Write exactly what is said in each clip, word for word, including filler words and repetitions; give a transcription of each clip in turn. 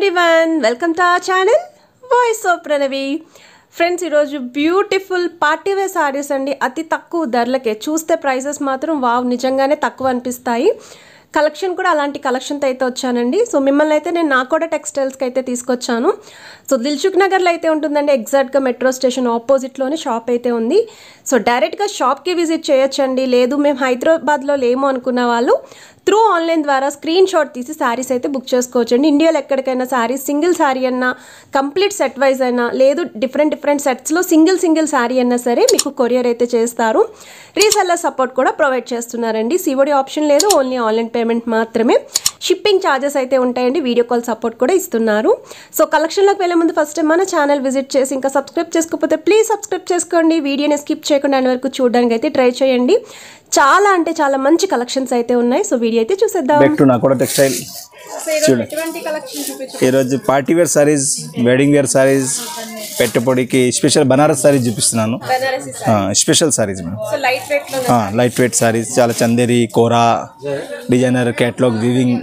Everyone welcome to our channel voice of Pranavi friends beautiful party wear saris अंडी अति तक्कुव धरलके चूस्ते prices मात्रम वाव निजंगाने तक्कुव अनिपिस्तायी collection कूडा अलांटी collection तो अयिते वच्चानंडी। सो मिम्मल्नि अयिते नेनु Nakoda textiles की अयिते तीसुकोच्चानु। सो दिल्सुख्नगर लो अयिते उंटुंदंडी एग्जाक्ट गा मेट्रो स्टेशन आपोजिट लोने शॉप अयिते उंदी। सो डायरेक्ट गा शॉप की विजिट चेयोच्चंडी। लेदु मेमु हैदराबाद लो लेमु अनुकुन्न वाळ्ळु थ्रू आनलाइन द्वारा स्क्रीन शॉट तीसी सारीस अयिते बुक चेसुकोवच्चंडी। इंडियालो एक्कडैना सारीस सिंगल सारी अन्ना कंप्लीट सेट वाइज अयिना लेदु डिफरेंट डिफरेंट सेट्स लो सिंगल सिंगल सारी अन्ना सरे मीकु कोरियर अयिते चेस्तारु। रीसेलर सपोर्ट कूडा प्रोवाइड चेस्तुन्नारंडी। सीओडी ऑप्शन लेदु, ओन्ली आनलाइन पेमेंट मात्रमे। షిప్పింగ్ చార్జెస్ అయితే ఉంటాయండి। వీడియో కాల్ సపోర్ట్ కూడా ఇస్తున్నారు। సో కలెక్షన్ లోకి వెళ్ళే ముందు ఫస్ట్ మన ఛానల్ విజిట్ చేసి ఇంకా సబ్స్క్రైబ్ చేసుకోకపోతే ప్లీజ్ సబ్స్క్రైబ్ చేసుకోండి। వీడియోని స్కిప్ చేయకుండా అన్ని వరకు చూడడానికి అయితే ట్రై చేయండి। చాలా అంటే చాలా మంచి కలెక్షన్స్ అయితే ఉన్నాయి। సో వీడియో అయితే చూసేద్దాం। Back to Nakoda textile. So ఈరోజు ఎటువంటి కలెక్షన్ చూపించు? ఈరోజు party wear saris, wedding wear saris, పెట్టుబడికి స్పెషల్ బనారస్ సారీస్ చూపిస్తున్నాను। Banarasi saris special saris madam. So light weight లో ఆ లైట్ వెయిట్ సారీస్ చాలా Chanderi kora designer catalogue weaving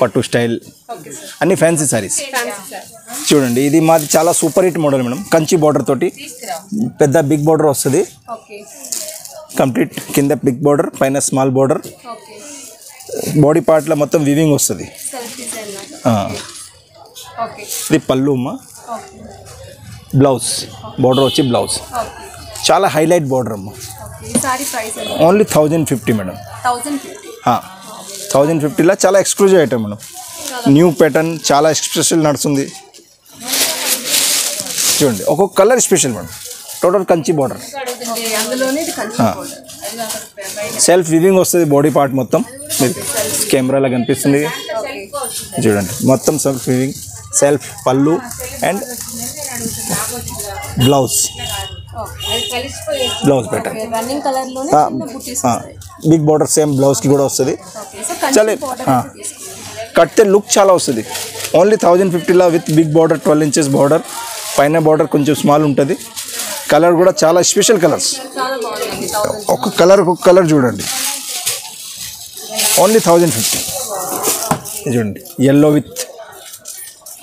పట్టు స్టైల్ అన్ని ఫ్యాన్సీ సారీస్। చూడండి ఇది మాది చాలా super hit model madam. Kanchi border తోటి పెద్ద బిగ్ బోర్డర్ వస్తుంది। ఓకే కంప్లీట్ కింద బిగ్ బోర్డర్ పైన small border. Okay body part లో మొత్తం వీవింగ్ వస్తుంది। ఓకే ఇది పల్లు మా। ఓకే బ్లౌజ్ బోర్డర్ వచ్చి బ్లౌజ్। ఓకే చాలా హైలైట్ బోర్డర్ అమ్మ। ఓకే ఈ sari price only one thousand fifty madam. One thousand fifty హా वन थाउज़ेंड फ़िफ़्टी ला చాలా exclusive item madam. New pattern చాలా స్పెషల్ నడుస్తుంది। చూడండి ఒక్కొక్క colour special madam. Total Kanchi border అందులోనే ఇది కంచి బోర్డర్ సెల్ఫ్ వీవింగ్ వస్తుంది। బాడీ పార్ట్ మొత్తం కెమెరాలో కనిపిస్తుంది। చూడండి మొత్తం self weaving self pallu and blouse blouse pattern big border same blouse కి కూడా వస్తుంది। చలే కట్టే లుక్ చాలా వస్తుంది। ఓన్లీ वन थाउज़ेंड फ़िफ़्टी లా with big border twelve inches border పైన బోర్డర్ కొంచెం స్మాల్ ఉంటుంది। కలర్ కూడా చాలా స్పెషల్ కలర్స్। ఒక కలర్ ఒక కలర్ చూడండి ఓన్లీ वन थाउज़ेंड फ़िफ़्टी। చూడండి yellow with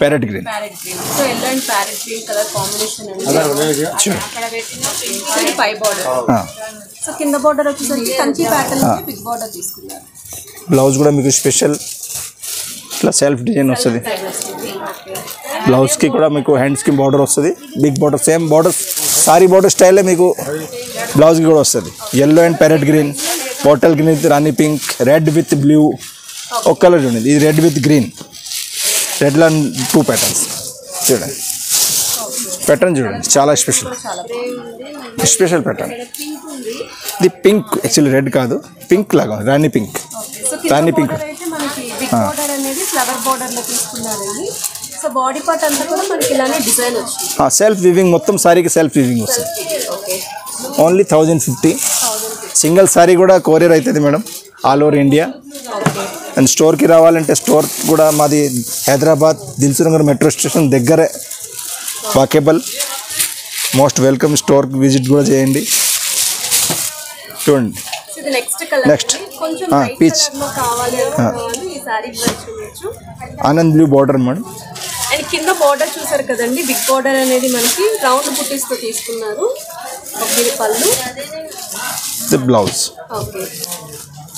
parrot green parrot green so yellow and parrot green color combination undi akkada vettina pink five border so kinda border vachesari kanchi pattern lo big border teeskunnaru। blouse kuda meeku special plus self design ostadi। blouse ki kuda meeku hands ki border ostadi big border same border sari border style le meeku blouse ki kuda ostadi। yellow and parrot green bottle green with rani pink red with blue ok color undi idi red with green red ला to pattern चूँगी pattern चूँ चाला special special pattern दी pink actually red का pink लागा rani pink rani pink self weaving मोत्तम सारी की self weaving only one thousand fifty single sari courier अयितदी madam all over India. And స్టోర్కి రావాలంటే స్టోర్ కూడా మాది హైదరాబాద్ దిల్సుఖ్నగర్ మెట్రో స్టేషన్ దగ్గరే వాకేబుల్। మోస్ట్ వెల్కమ్ స్టోర్కి విజిట్ కూడా చేయండి। చూడండి ఇది నెక్స్ట్ కలర్ నెక్స్ట్ కొంచెం పీచ్ కావాలి అనుకోవాలి ఈ సారీ చూడొచ్చు। Anand blue border madam. And కింద బోర్డర్ చూసారు కదండి బిగ్ బోర్డర్ అనేది మనకి రౌండ్ బుటీస్ తో తీసుకున్నారు। ఒకటి pallu the blouse okay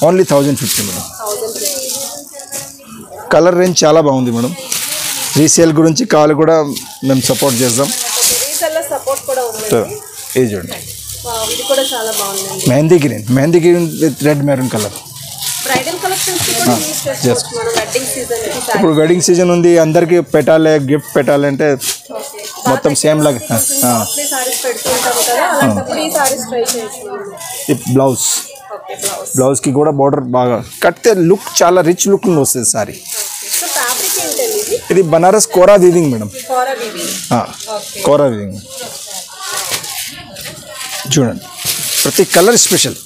only one thousand fifty madam. One thousand fifty colour range చాలా బాగుంది మేడం। రీసేల్ గురించి కావాలి కూడా మనం సపోర్ట్ చేద్దాం। రీసేల్ లో సపోర్ట్ కూడా ఉంది। ఇది చూడండి వావ్ ఇది కూడా చాలా బాగుంది। Mehndi green mehndi green with red maroon colour bridal collections కి కూడా యూస్ చేసుకోవచ్చు మనం వెడ్డింగ్ సీజన్ కి। ఇప్పుడు వెడ్డింగ్ సీజన్ ఉంది అందరికి పెట్టాలి గిఫ్ట్ పెట్టాలంటే మొత్తం సేమ్ లాగా అన్ని సారీస్ పెడుతుంటాం కదా అలాంటప్పుడు ఈ సారీస్ ట్రై చేయండి। ఈ బ్లౌజ్ ఓకే బ్లౌజ్ బ్లౌజ్ కి కూడా బోర్డర్ బాగా కట్తే లుక్ చాలా రిచ్ లుక్ వస్తుంది సారీ। ఇది Banaras kora weaving madam. Kora weaving ఆ ఓకే కోరా వీవింగ్ చూడండి ప్రతి కలర్ స్పెషల్।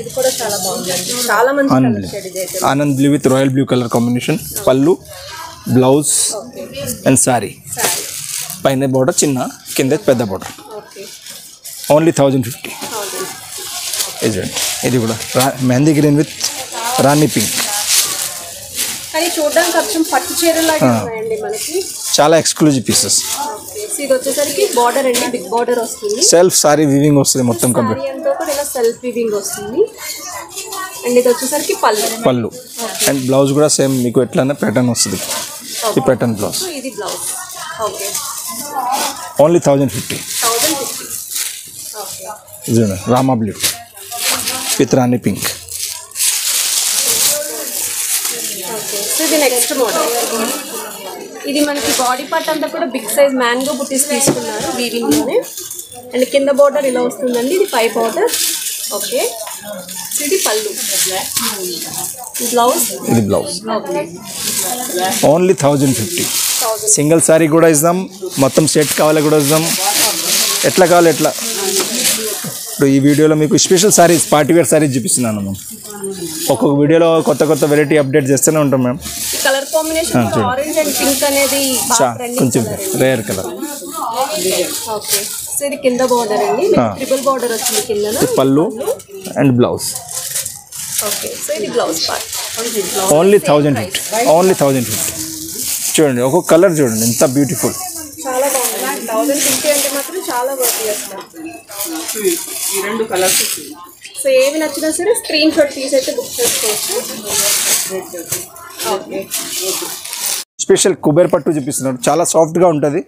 ఇది కూడా చాలా బాగుంది చాలా మంచి కలర్ షేడ్ ఇదైతే ఆనంద్ blue with royal blue colour combination pallu blouse and sari పైన బోర్డర్ చిన్న కింద పెద్ద border okay only one thousand fifty. ఇది కూడా mehndi green with rani pink చాలా exclusive pieces border big border self sari weaving మొత్తం complete self weaving pallu pallu and blouse కూడా సేమ్ మీకు ఎట్లానే ప్యాటర్న్ వస్తుంది ఈ ప్యాటర్న్ బ్లౌజ్ ఇది blouse okay only one thousand fifty one thousand fifty okay ఇది రామా బ్లూ పిత్రాని పింక్ ఓకే సో ఇది నెక్స్ట్ మోడల్ ఇది మనకి బాడీ పార్ట్ అంతా కూడా బిగ్ సైజ్ మ్యాంగో బుటీస్ తీసుకున్నారు వీవింగ్ లోనే అండ్ కింద బోర్డర్ ఇలా వస్తుందండి ఇది పై బోర్డర్ ఓకే సో ఇది పల్లు ఇది బ్లౌజ్ ఇది blouse only one thousand fifty single sari కూడా ఇస్తాం మొత్తం సెట్ కావాల కూడా ఇస్తాం ఎట్లా కావాల ఎట్లా ఇప్పుడు ఈ వీడియోలో మీకు special saris party wear saris చూపిస్తున్నాను మనం ఒక్కొక్క వీడియోలో కొత్త కొత్త వెరైటీ అప్డేట్ చేస్తూనే ఉంటాం మేము colour combination orange and pink అనేది బాగా trending rare colour okay so ఇది కింద బోర్డర్ అండి ట్రిపుల్ బోర్డర్ వచ్చింది కిందన pallu and blouse okay so ఇది blouse part only one thousand fifty only one thousand fifty చూడండి ఒక్కొక్క కలర్ చూడండి ఎంత బ్యూటిఫుల్ చాలా బాగుంది वन थाउज़ेंड फिफ्टी అంటే మాత్రం చాలా వర్త్ చేస్తారు ఈ రెండు కలర్స్ సో ఏవి నచ్చినా సరే స్క్రీన్ షాట్ తీసి అయితే బుక్ చేసుకోవచ్చు ఓకే స్పెషల్ కుబేర్ పట్టు చూపిస్తున్నారు చాలా సాఫ్ట్ గా ఉంటది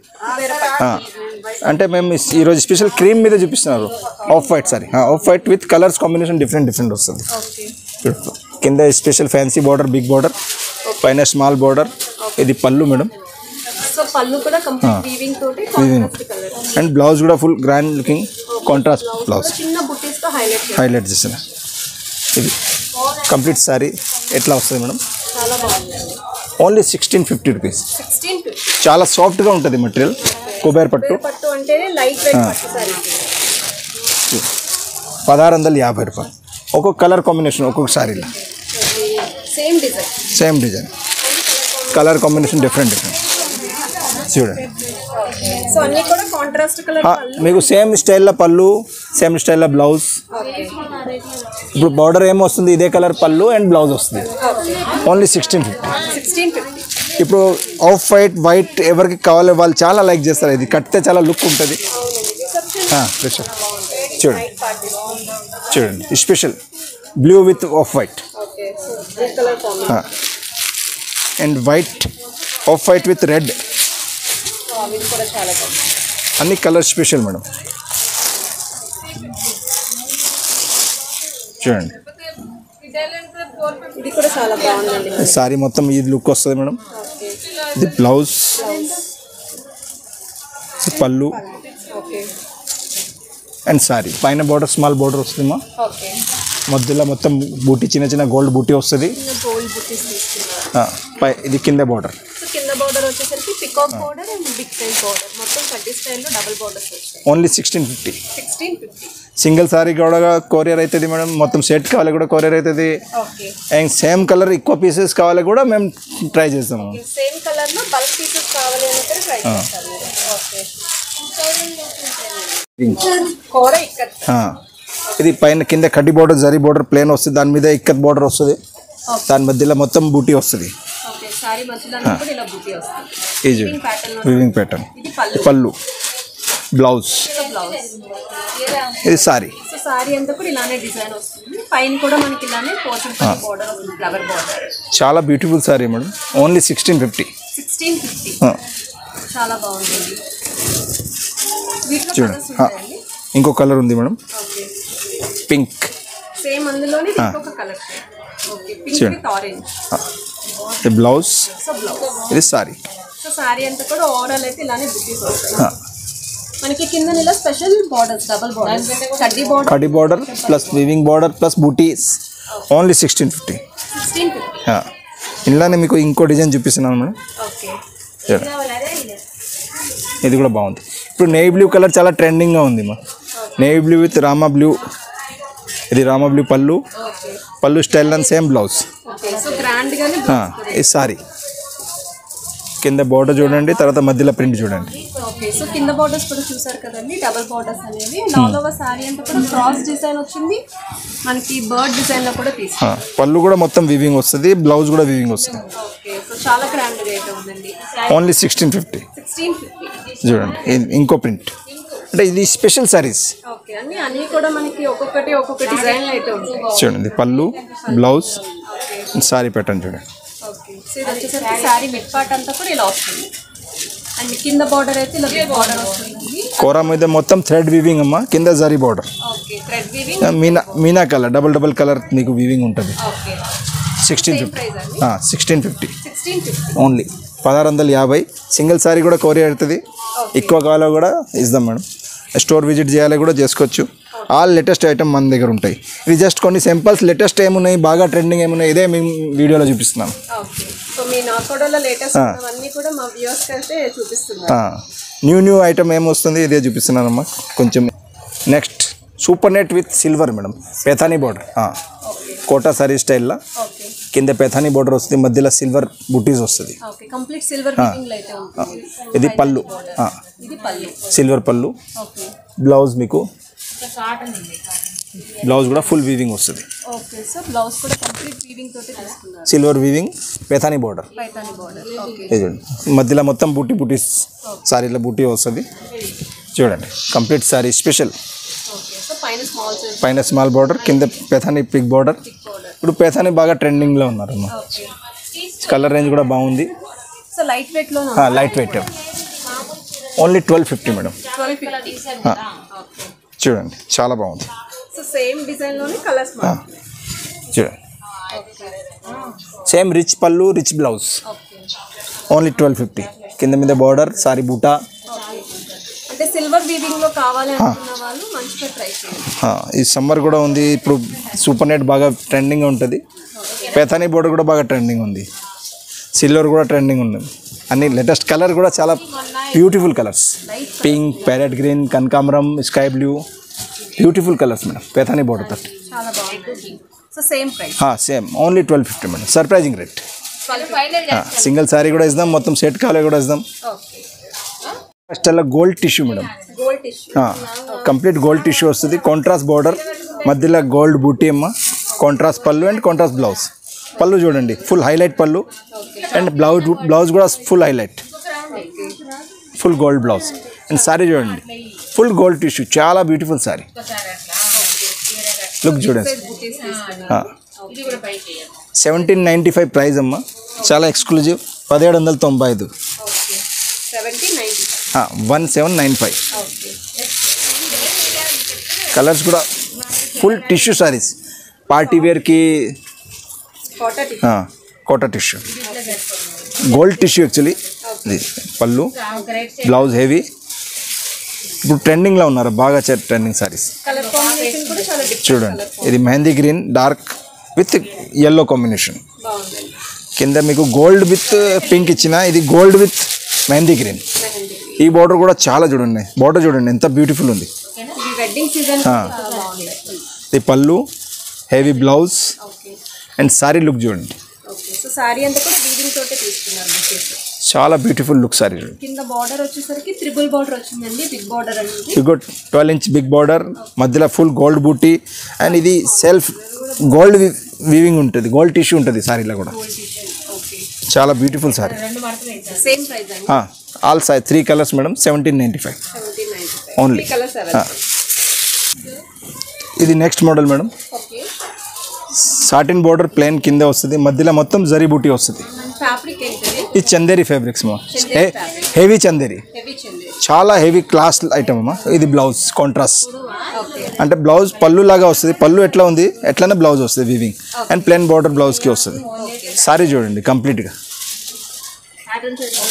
అంటే మేము ఈ రోజు స్పెషల్ క్రీమ్ మీద చూపిస్తున్నారు ఆఫ్ వైట్ సారీ ఆ off white with colours combination different different వస్తుంది ఓకే కింద special fancy border big border పైన స్మాల్ బోర్డర్ ఇది పల్లు మేడం సో పల్లు కూడా కంప్లీట్ వీవింగ్ తోటి కాంట్రాస్ట్ కలర్ అండ్ బ్లౌజ్ కూడా full grand looking contrast blouse చిన్న బుటీస్ తో హైలైట్ హైలైట్ చేశారు ఇది కంప్లీట్ సారీ ఎట్లా వస్తుంది మేడం చాలా బాగుంది ఓన్లీ सिक्सटीन फिफ्टी రూపాయస్ सिक्सटीन फिफ्टी చాలా సాఫ్ట్ గా ఉంటది మెటీరియల్ కుబేర్ పట్టు పట్టు అంటే లైట్ వెయిట్ పట్టు సారీ सिक्सटीन फिफ्टी రూపాయలు ఒక్కొక్క కలర్ కాంబినేషన్ ఒక్కొక్క సారీలో same design same design colour combination different different చూడండి సో అన్ని కూడా కాంట్రాస్ట్ కలర్ పల్లు మీకు సేమ్ స్టైల్ లో పల్లు సేమ్ స్టైల్ లో బ్లౌజ్ ఇప్పుడు బోర్డర్ ఏమ వస్తుంది ఇదే కలర్ పల్లు అండ్ బ్లౌజ్ వస్తుంది ఓన్లీ सिक्सटीन फिफ्टी ఇప్పుడు ఆఫ్ వైట్ వైట్ ఎవరికి కావాలి వాళ్ళు చాలా లైక్ చేస్తారు ఇది కట్తే చాలా లుక్ ఉంటది ఆ ప్రెషర్ చూడండి చూడండి special blue with off white okay so ఈ colour combination and white off white with red అన్ని కలర్ స్పెషల్ మేడం చూడండి సారీ మొత్తం ఈ లుక్ వస్తుంది మేడం ఇది బ్లౌజ్ పళ్ళు అండ్ సారీ పైన బోర్డర్ స్మాల్ బోర్డర్ వస్తుందమ్మా మధ్యలో మొత్తం బూటీ చిన్న చిన్న గోల్డ్ బూటీ వస్తుంది ఇది కింద border only sixteen fifty single sari కూడా కొరియర్ అవుతుంది మేడం మొత్తం సెట్ కావాలి కూడా కొరియర్ అవుతుంది అండ్ సేమ్ కలర్ ఎక్కువ పీసెస్ కావాలి కూడా మేము ట్రై చేస్తాము ఇది పైన కింద కడ్డీ బోర్డర్ జరీ బోర్డర్ ప్లేన్ వస్తుంది దాని మీద ఇక్కత్ బోర్డర్ వస్తుంది దాని మధ్యలో మొత్తం బూటీ వస్తుంది వివింగ్ ప్యాటర్న్ పళ్ళు బ్లౌజ్ ఇది సారీ చాలా beautiful sari madam only sixteen fifty చూడండి ఇంకో కలర్ ఉంది మేడం పింక్ బ్లౌజ్ ఇది సారీ కడ్డీ border plus weaving border plus బూటీస్ ఓన్లీ సిక్స్టీన్ ఫిఫ్టీ ఇలానే మీకు ఇంకో డిజైన్ చూపిస్తున్నాను మేడం ఇది కూడా బాగుంది ఇప్పుడు నేవీ బ్లూ కలర్ చాలా ట్రెండింగ్గా ఉంది మా navy blue with Rama blue ఇది Rama blue pallu pallu style and same blouse ఇది సారీ కింద బోర్డర్ చూడండి తర్వాత మధ్యలో ప్రింట్ చూడండి ఓకే సో కింద బోర్డర్స్ కూడా చూశారు కదండి డబుల్ బోర్డర్స్ అనేవి నాలోవ సారీ అంటే కూడా క్రాస్ డిజైన్ వచ్చింది మనకి బర్డ్ డిజైన్ లో కూడా తీసారు పల్లు కూడా మొత్తం వీవింగ్ వస్తది బ్లౌజ్ కూడా వీవింగ్ వస్తది ఓకే సో చాలా గ్రాండ్ రేట్ ఉందండి only sixteen fifty sixteen fifty చూడండి ఇంకో ప్రింట్ అంటే ఇది స్పెషల్ సారీస్ ఓకే అన్ని అన్ని కూడా మనకి ఒక్కొక్కటి ఒక్కొక్క డిజైన్ లో అయితే ఉంటాయి చూడండి pallu blouse okay sari pattern చూడండి ఓకే సో ఇది వచ్చేసరికి సారీ మిడ్ పార్ట్ అంతా కూడా ఇలా వస్తుంది అండ్ కింద బోర్డర్ అయితే ఇలా బోర్డర్ వస్తుంది కోరా మీద మొత్తం థ్రెడ్ వీవింగ్ అమ్మ కింద zari border okay thread weaving meena meena colour double double colour మీకు వీవింగ్ ఉంటది ఓకే sixteen fifty ఆ sixteen fifty sixteen fifty only sixteen fifty single sari కూడా కోరియర్ అవుతది ఎక్కువ కావాలో కూడా ఇస్తాం మేడం స్టోర్ విజిట్ చేయాలి కూడా చేసుకోవచ్చు ఆల్ లేటెస్ట్ ఐటమ్ మన దగ్గర ఉంటాయి ఇది జస్ట్ కొన్ని సింపుల్స్ లేటెస్ట్ ఏమున్నాయి బాగా ట్రెండింగ్ ఏమున్నాయి ఇదే మేము వీడియోలో చూపిస్తున్నాం ఓకే సో మీ నాకోడల లేటెస్ట్ అన్ని కూడా మా వ్యూవర్స్ కంటే చూపిస్తున్నాం ఆ న్యూ న్యూ ఐటమ్ ఏమ వస్తుంది ఇదే చూపిస్తున్నాను అమ్మా కొంచెం next super net with silver madam Paithani border ఆ ఓకే కోటా సారీ స్టైల్ లా ఓకే కింద పెథాని బోర్డర్ వస్తుంది మధ్యలో సిల్వర్ బుటీస్ వస్తుంది ఓకే కంప్లీట్ సిల్వర్ బిట్టింగ్ లైట్ ఉంటుంది ఇది పల్లు ఆ ఇది pallu silver pallu okay blouse మీకు కాటన్ ఉంది బ్లౌజ్ కూడా ఫుల్ వీవింగ్ వస్తుంది ఓకే సో బ్లౌజ్ కూడా కంప్లీట్ వీవింగ్ తోటి తీసుకున్నారు silver weaving Paithani border Paithani border okay చూడండి మధ్యలో మొత్తం బుటీ బుటీస్ సారీలో బుటీ వస్తుంది చూడండి కంప్లీట్ సారీ స్పెషల్ పైన స్మాల్ బోర్డర్ కింద పెథాని పిక్ బోర్డర్ ఇప్పుడు పెథాని బాగా ట్రెండింగ్లో ఉన్నారమ్మ కలర్ రేంజ్ కూడా బాగుంది సో లైట్ వెయిట్లో light weight only twelve fifty madam చూడండి చాలా బాగుంది చూడండి same rich pallu rich blouse only twelve fifty కింద మీద బోర్డర్ సారీ బూటా ఈ సమ్మర్ కూడా ఉంది ఇప్పుడు సూపర్ నెట్ బాగా ట్రెండింగ్ ఉంటుంది పెథాని బోర్డర్ కూడా బాగా ట్రెండింగ్ ఉంది సిల్వర్ కూడా ట్రెండింగ్ ఉంది అన్ని లేటెస్ట్ కలర్ కూడా చాలా beautiful colours pink parrot green కనకాంబరం sky blue beautiful colours madam Paithani border తోటి same only twelve fifty madam surprising rate single sari కూడా ఇస్తాం మొత్తం సెట్ కావాలి కూడా ఇస్తాం ఫస్టల్లా gold tissue madam complete gold tissue వస్తుంది కాంట్రాస్ట్ బార్డర్ మధ్యలో గోల్డ్ బూటీ అమ్మ contrast pallu and contrast blouse pallu చూడండి full highlight pallu and blouse blouse కూడా full highlight full gold blouse and sari చూడండి ఫుల్ గోల్డ్ టిష్యూ చాలా బ్యూటిఫుల్ సారీ లుక్ చూడండి సెవెంటీన్ నైంటీ ఫైవ్ ప్రైజ్ అమ్మ చాలా ఎక్స్క్లూజివ్ పదిహేడు వందల తొంభై ఐదు one seven nine five colours కూడా ఫుల్ టిష్యూ సారీస్ పార్టీ వేర్కి Kota tissue gold tissue actually ఇది పళ్ళు బ్లౌజ్ హెవీ ఇప్పుడు ట్రెండింగ్లో ఉన్నారు బాగా ట్రెండింగ్ సారీస్ చూడండి ఇది mehendi green dark with yellow combination కింద మీకు గోల్డ్ విత్ పింక్ ఇచ్చిన ఇది గోల్డ్ విత్ మెహందీ గ్రీన్ ఈ బోర్డర్ కూడా చాలా చూడండి బోర్డర్ చూడండి ఎంత బ్యూటిఫుల్ ఉంది ఇది pallu heavy blouse and sari look చూడండి చాలా beautiful look sari twelve inch big border మధ్యలో ఫుల్ గోల్డ్ బూటీ అండ్ ఇది సెల్ఫ్ గోల్డ్ వీవింగ్ ఉంటుంది గోల్డ్ టిష్యూ ఉంటుంది సారీలో కూడా చాలా beautiful sari all sari three colours madam seventeen ninety five only ఇది next model madam satin border plain కింద వస్తుంది మధ్యలో మొత్తం జరీ బూటీ వస్తుంది ఇది చందేరి ఫ్యాబ్రిక్స్ మా హెవీ చందేరి చాలా హెవీ క్లాస్ ఐటమ్ అమ్మా ఇది బ్లౌజ్ కాంట్రాస్ట్ అంటే బ్లౌజ్ పళ్ళు లాగా వస్తుంది పళ్ళు ఎట్లా ఉంది ఎట్లనే బ్లౌజ్ వస్తుంది వీవింగ్ అండ్ ప్లేన్ బార్డర్ బ్లౌజ్కి వస్తుంది సారీ చూడండి కంప్లీట్గా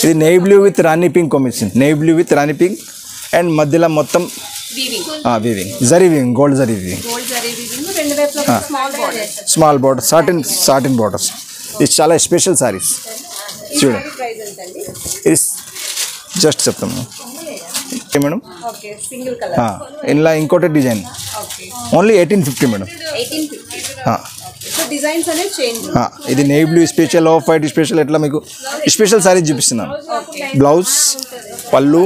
ఇది navy blue with rani pink combination navy blue with rani pink and మధ్యలో మొత్తం weaving zari weaving gold zari weaving small border satin satin borders ఇది చాలా స్పెషల్ సారీస్ చూడండి ఇది జస్ట్ చెప్తాము ఓకే మేడం ఇలా ఇంకోటి design only eighteen fifty madam ఇది navy blue special off white special ఎట్లా మీకు స్పెషల్ సారీ చూపిస్తున్నాను బ్లౌజ్ పల్లు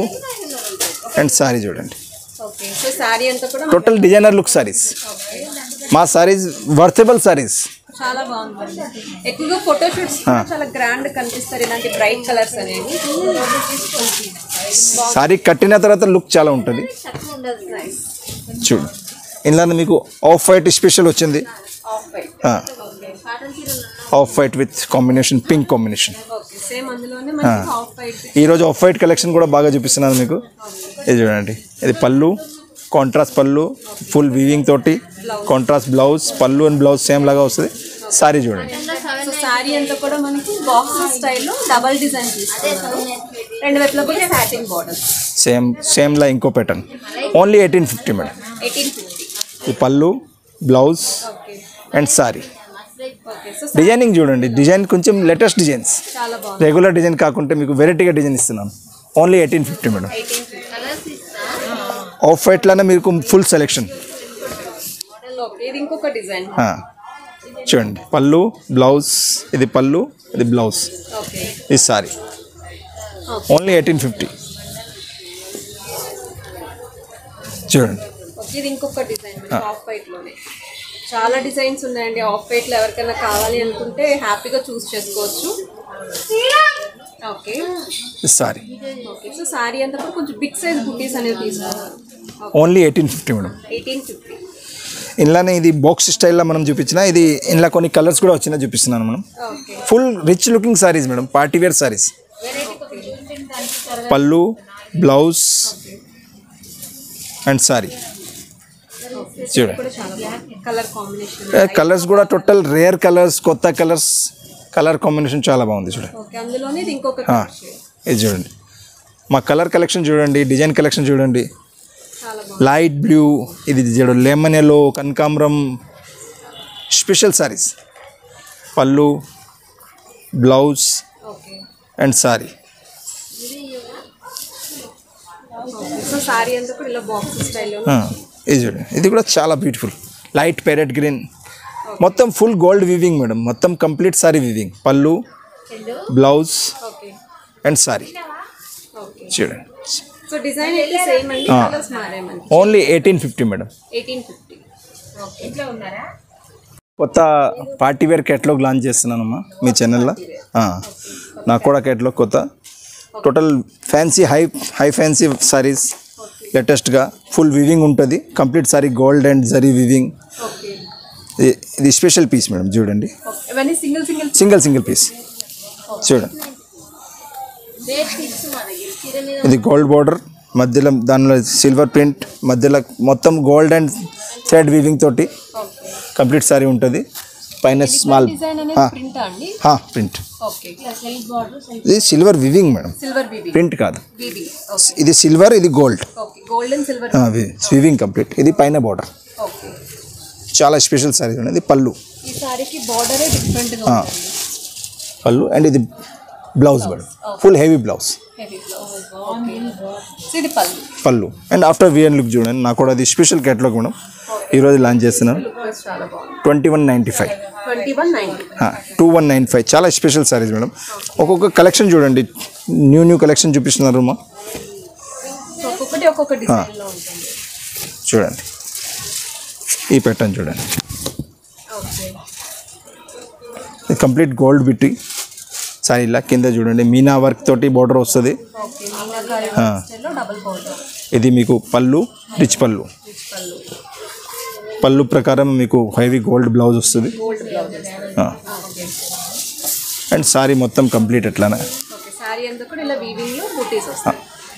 అండ్ సారీ చూడండి ఓకే సో సారీ అంతా కూడా టోటల్ డిజైనర్ లుక్ సారీస్ మా సారీస్ వర్తబుల్ సారీస్ చాలా బాగుంది ఎక్కువగా ఫోటో షూట్స్ చాలా గ్రాండ్ కనిపిస్తారు ఇలాంటి బ్రైట్ కలర్స్ అనేవి సారీ కట్టిన తర్వాత లుక్ చాలా ఉంటది చూడు ఇలానే మీకు ఆఫ్ వైట్ స్పెషల్ వచ్చింది off white with combination pink combination ఈరోజు ఆఫ్ వైట్ కలెక్షన్ కూడా బాగా చూపిస్తున్నాను మీకు ఇది చూడండి ఇది pallu contrast pallu full weaving తోటి contrast blouse pallu and blouse same లాగా వస్తుంది సారీ చూడండి సేమ్ సేమ్ లా ఇంకో pattern only eighteen fifty madam ఈ pallu blouse and sari designing చూడండి డిజైన్ కొంచెం లేటెస్ట్ డిజైన్స్ రెగ్యులర్ డిజైన్ కాకుండా మీకు వెరైటీగా డిజైన్ ఇస్తున్నాను only eighteen fifty madam off white లానే మీకు ఫుల్ సెలెక్షన్ చూడండి పళ్ళు బ్లౌజ్ ఇది పళ్ళు ఇది బ్లౌజ్ ఇది సారీ ఓన్లీ ఎయిటీన్ ఫిఫ్టీ చూడండి చాలా డిజైన్స్ ఉన్నాయండి ఆఫ్ వైట్ లో ఎవరికైనా కావాలి అనుకుంటే హ్యాపీగా చూస్ చేసుకోవచ్చు okay sari okay so sari అంతా కూడా కొంచెం బిగ్ సైజ్ బుటీస్ అనేది తీసుకున్నాను only eighteen fifty madam eighteen fifty ఇలానే ఇది బాక్స్ స్టైల్ లో మనం చూపించినా ఇది ఇలా కొన్ని కలర్స్ కూడా వచ్చినా చూపిస్తున్నాను మనం okay full rich looking saris madam party wear saris pallu blouse and sari చూడండి కలర్స్ కూడా టోటల్ రేర్ కలర్స్ కొత్త కలర్స్ కలర్ కాంబినేషన్ చాలా బాగుంది చూడండి ఇది చూడండి మా కలర్ కలెక్షన్ చూడండి డిజైన్ కలెక్షన్ చూడండి లైట్ బ్లూ ఇది చూడండి లెమన్ ఎల్లో కనకాంబరం special saris pallu blouse and sari ఇది చూడండి ఇది కూడా చాలా బ్యూటిఫుల్ లైట్ ప్యారెట్ గ్రీన్ మొత్తం ఫుల్ గోల్డ్ వీవింగ్ మేడం మొత్తం కంప్లీట్ సారీ వీవింగ్ పళ్ళు బ్లౌజ్ అండ్ సారీ చూడండి ఓన్లీ ఎయిటీన్ ఫిఫ్టీ మేడం కొత్త పార్టీవేర్ కేటలాగ్ లాంచ్ చేస్తున్నానమ్మా మీ ఛానల్లో నాకోడా కేటలాగ్ కొత్త total fancy high high fancy saris లేటెస్ట్గా ఫుల్ వీవింగ్ ఉంటుంది complete sari gold and zari weaving ఇది స్పెషల్ పీస్ మేడం చూడండి సింగిల్ సింగిల్ పీస్ చూడండి ఇది గోల్డ్ బార్డర్ మధ్యలో దానిలో సిల్వర్ ప్రింట్ మధ్యలో మొత్తం గోల్డ్ అండ్ థ్రెడ్ వీవింగ్ తోటి కంప్లీట్ సారీ ఉంటుంది పైన స్మాల్ ప్రింట్ ఇది సిల్వర్ వీవింగ్ మేడం ప్రింట్ కాదు ఇది సిల్వర్ ఇది గోల్డ్ వీవింగ్ కంప్లీట్ ఇది పైన బార్డర్ చాలా స్పెషల్ సారీ అండి ఇది పళ్ళు పళ్ళు అండ్ ఇది blouse madam full heavy blouse pallu and after wear look చూడండి నాకు కూడా అది స్పెషల్ కేటలాగ్ మేడం ఈరోజు లాంచ్ చేస్తున్నాను twenty one ninety five two one nine five చాలా స్పెషల్ సారీస్ మేడం ఒక్కొక్క కలెక్షన్ చూడండి న్యూ న్యూ కలెక్షన్ చూపిస్తున్నారు మా చూడండి ఈ ప్యాటర్న్ చూడండి ఇది కంప్లీట్ గోల్డ్ బిట్టి సారీలా కింద చూడండి మీనా వర్క్ తోటి బోర్డర్ వస్తుంది ఇది మీకు పళ్ళు రిచ్ పళ్ళు పళ్ళు ప్రకారం మీకు హెవీ గోల్డ్ బ్లౌజ్ వస్తుంది అండ్ సారీ మొత్తం కంప్లీట్ ఎట్లానే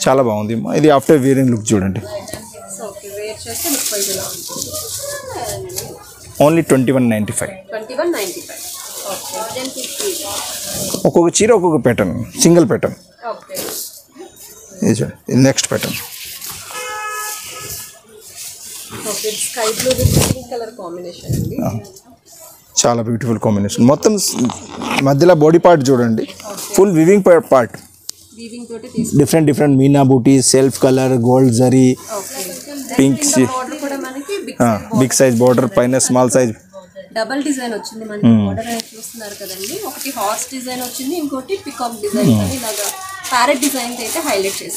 చాలా బాగుంది ఇది ఆఫ్టర్ వీరింగ్ లుక్ చూడండి only twenty one ninety five ఒక్కొక్క చీర ఒక్కొక్క ప్యాటర్న్ సింగిల్ ప్యాటర్న్ ఇది నెక్స్ట్ ప్యాటర్న్ చాలా బ్యూటిఫుల్ కాంబినేషన్ మొత్తం మధ్యలో బాడీ పార్ట్ చూడండి full weaving part different different Meena బూటీ self colour gold zari pink big size border పైన స్మాల్ సైజ్ डबल डिजाइन वे मन बॉर्डर चूस्तार कदमी हार्स डिजाइन वे इंकोटी पिकॉक डिजाइन इला parrot design highlight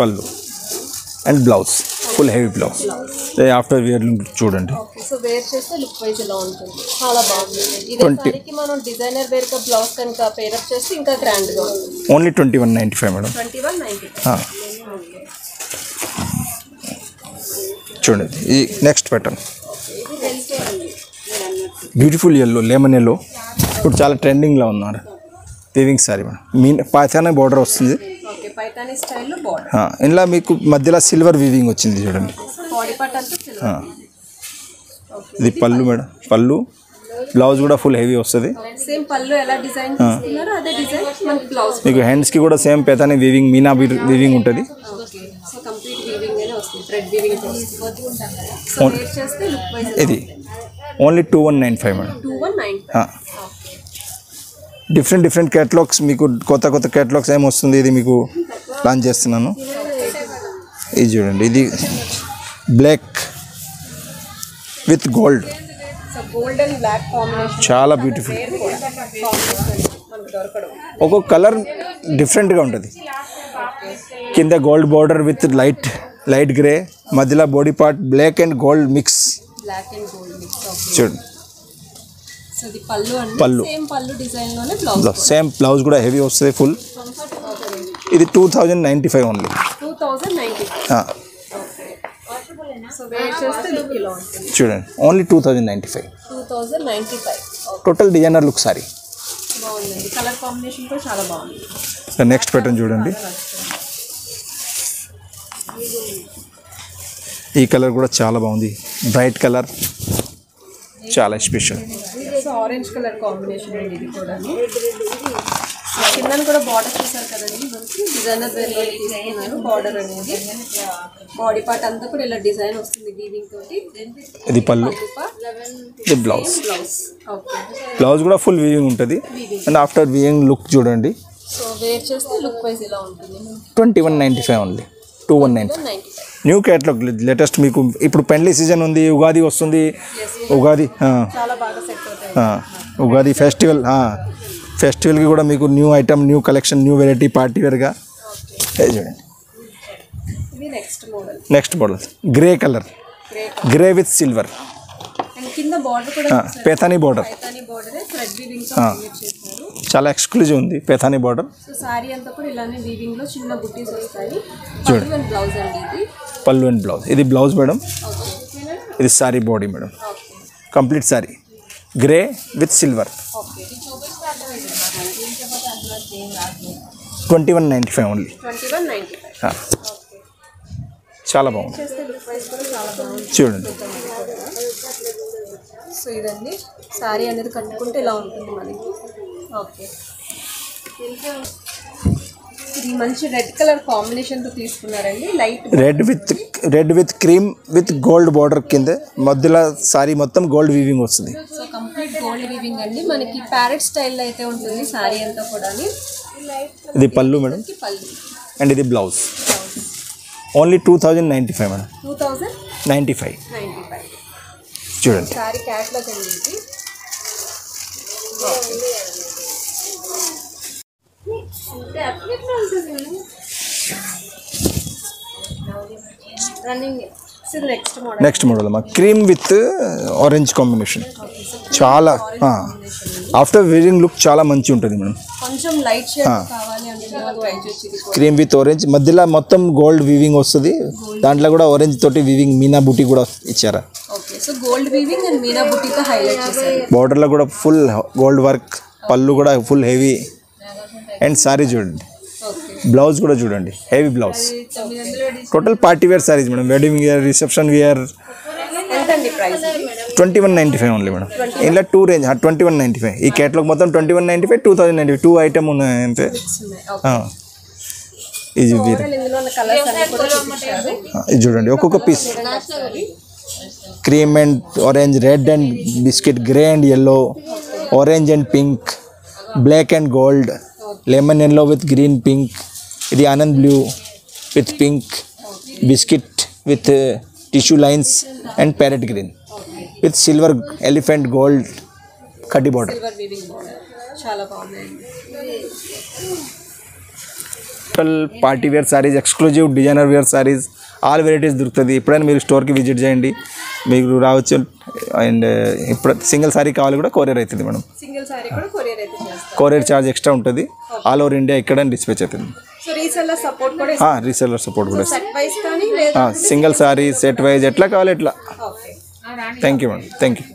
pallu and blouse full heavy blouse so after wear చూడండి okay so wear చేస్తే లుక్ వైజ్ ఇలా ఉంటుంది చాలా బాగుంది ఇదేసారికి మనం డిజైనర్ వేర్ క బ్లౌజ్ కనుక పేర్ అప్ చేస్తే ఇంకా గ్రాండ్ గా ఉంటుంది ఓన్లీ ఇరవై ఒకటి తొంభై ఐదు మేడం ఇరవై ఒకటి తొంభై ఐదు ఆ చూడండి ఈ నెక్స్ట్ ప్యాటర్న్ ఓకే ఇది వెల్తో ఉంది నేను అన్నట్టు బ్యూటిఫుల్ yellow lemon yellow ఇప్పుడు చాలా ట్రెండింగ్ లో ఉన్నారు వీవింగ్ సారీ మేడం మీన్ పాతనే బోర్డర్ వస్తుంది पैतानी स्टाइल लो बॉर्डर हां इनला मीकु मध्यला सिल्वर वीविंग వచ్చింది చూడండి బాడీ పార్ట్ అంతా సిల్వర్ हां ఇది పల్లు మేడం పల్లు బ్లౌజ్ కూడా ఫుల్ హెవీ వస్తది సేమ్ పల్లు ఎలా డిజైన్ చేస్తున్నారు అదే డిజైన్ మన బ్లౌజ్ మీకు హ్యాండ్స్ కి కూడా same Paithani weaving meena weaving ఉంటది ఓకే సో కంప్లీట్ वीविंग ఏనే వస్తుంది థ్రెడ్ वीविंग వస్తది ఉంటాం కదా సో రేట్ చేస్తే లుక్ వైస్ ఇది ఓన్లీ ఇరవై ఒకటి తొంభై ఐదు మేడం ఇరవై ఒకటి తొంభై ఐదు हां డిఫరెంట్ డిఫరెంట్ కేటలాగ్స్ మీకు కొత్త కొత్త కేటలాగ్స్ ఏమ వస్తుంది ఇది మీకు ప్లాన్ చేస్తున్నాను ఇది చూడండి ఇది black with gold so gold and black combination చాలా బ్యూటిఫుల్ మనకు దొరకడం ఒక కలర్ డిఫరెంట్ గా ఉంటది కింద gold border with light light grey మధ్యలో body part black and gold mix black and gold mix చూడండి సో ది పల్లు అండి సేమ్ పల్లు డిజైన్ లోనే బ్లౌజ్ సేమ్ బ్లౌజ్ కూడా హెవీ వస్తది ఫుల్ ఇది ఇరవై ఒకటి తొంభై ఐదు ఓన్లీ ఇరవై ఒకటి తొంభై ఐదు ఆ ఓకే వాషబులేనా సో వెయిట్ చేస్తే లుక్ ఇలా ఉంటుంది చూడండి ఓన్లీ ఇరవై ఒకటి తొంభై ఐదు టోటల్ డిజైనర్ లుక్ సారీ బాగుంది కలర్ కాంబినేషన్ కూడా చాలా బాగుంది సో నెక్స్ట్ ప్యాటర్న్ చూడండి ఈ కలర్ కూడా చాలా బాగుంది బ్రైట్ కలర్ చాలా special so orange colour combination అండి ఇది కూడా కిందను కూడా బోర్డర్ చేశారు కదండి మంచి డిజైనర్ వేర్ లో తీసుకున్నారు బోర్డర్ అనేది బాడీ పార్ట్ అంతా కూడా ఇలా డిజైన్ వస్తుంది వీవింగ్ తోటి ఇది పల్లు ఇది బ్లౌజ్ ఓకే బ్లౌజ్ కూడా ఫుల్ వీవింగ్ ఉంటది అండ్ ఆఫ్టర్ వీవింగ్ లుక్ చూడండి సో వేర్ చేస్తే లుక్ వైస్ ఇలా ఉంటుంది ఇరవై ఒకటి తొంభై ఐదు ఓన్లీ ఇరవై ఒకటి తొంభై ఐదు న్యూ కేటలాగ్ లేటెస్ట్ మీకు ఇప్పుడు పెండ్లి సీజన్ ఉంది ఉగాది వస్తుంది ఉగాది చాలా బాగా సెట్ అవుతాయి ఆ ఉగాది ఫెస్టివల్ ఆ फेस्टिवल की मीकु new item new collection new variety party wear का चूँगी next model next model grey colour grey with silver Paithani border चाला एक्सक्लूसिव उंदी पैथानी बॉर्डर चूँगी पल्लू एंड ब्लाउज इदी ब्लाउज मैडम इदी sari body madam complete sari grey with silver ఇరవై ఒకటి తొంభై ఐదు ఓన్లీ ఇరవై ఒకటి తొంభై ఐదు ఓకే చాలా బాగుంది చూడండి సో ఇదండి సారీ అనేది కట్టుకుంటే ఇలా ఉంటుంది మనకి ఓకే ఇది మంచి రెడ్ కలర్ కాంబినేషన్ తో తీసుకున్నారండి light red with red with cream with gold border కింద మధ్యలో సారీ మొత్తం గోల్డ్ వీవింగ్ వస్తుంది సో కంప్లీట్ గోల్డ్ వీవింగ్ అండి మనకి ప్యారెట్ స్టైల్ లో అయితే ఉంటుంది సారీ అంతా కూడాని ఇది పల్లు మేడం ఇది పల్లు అండ్ ఇది బ్లౌజ్ ఓన్లీ ఇరవై ఒకటి తొంభై ఐదు మేడం ఇరవై ఒకటి తొంభై ఐదు చూడండి సారీ కేటలాగ్ అండి ఇది నెక్స్ట్ మోడల్ అమ్మా క్రీమ్ విత్ ఆరెంజ్ కాంబినేషన్ చాలా ఆఫ్టర్ వేరింగ్ లుక్ చాలా మంచి ఉంటుంది మేడం క్రీమ్ విత్ ఆరెంజ్ మధ్యలో మొత్తం గోల్డ్ వీవింగ్ వస్తుంది దాంట్లో కూడా ఆరెంజ్ తోటి వీవింగ్ మీనా బూటీ కూడా ఇచ్చారా బోర్డర్లో కూడా ఫుల్ గోల్డ్ వర్క్ పళ్ళు కూడా ఫుల్ హెవీ అండ్ సారీ చూడండి బ్లౌజ్ కూడా చూడండి heavy blouse total party wear saris madam wedding wear reception wear ఎంతండి ప్రైస్ ఇరవై ఒకటి తొంభై ఐదు ఓన్లీ మేడం ఇలా టూ రేంజ్ ఇరవై ఒకటి తొంభై ఐదు ఈ కేటలాగ్ మొత్తం ఇరవై ఒకటి తొంభై ఐదు ఇరవై ఒకటి తొంభై ఐదు టూ ఐటమ్ ఉన్నాయి అంతే ఇది ఇది చూడండి ఒక్కొక్క piece cream and orange red and biscuit grey and yellow orange and pink black and gold lemon yellow with green pink इधर आनंद blue with pink biscuit with tissue lines and parrot green with silver elephant gold khadi border. Silver weaving border. Chala bagundi. Party wear sarees, exclusive designer wear sarees, all varieties దొరుకుతది. ఎప్పుడైనా మీరు store కి visit చేయండి. మీకు రావచ్చు and single sorry కావాలి కూడా courier అవుతుంది మేడం. సింగిల్ సారీ కూడా కొరియర్ అయితే చేస్తాం. కొరియర్ చార్జ్ ఎక్స్ట్రా ఉంటది. ఆల్ ఓవర్ ఇండియా ఇక్కడ డిస్పాచ్ అవుతుంది. సో రీసెల్లర్ సపోర్ట్ కూడా ఆ రీసెల్లర్ సపోర్ట్ కూడా సెట్ వైస్ కాని లేదా సింగిల్ సారీ సెట్ వైస్ ఎట్లా కావాలి ఎట్లా. ఓకే. Thank you madam. థాంక్యూ.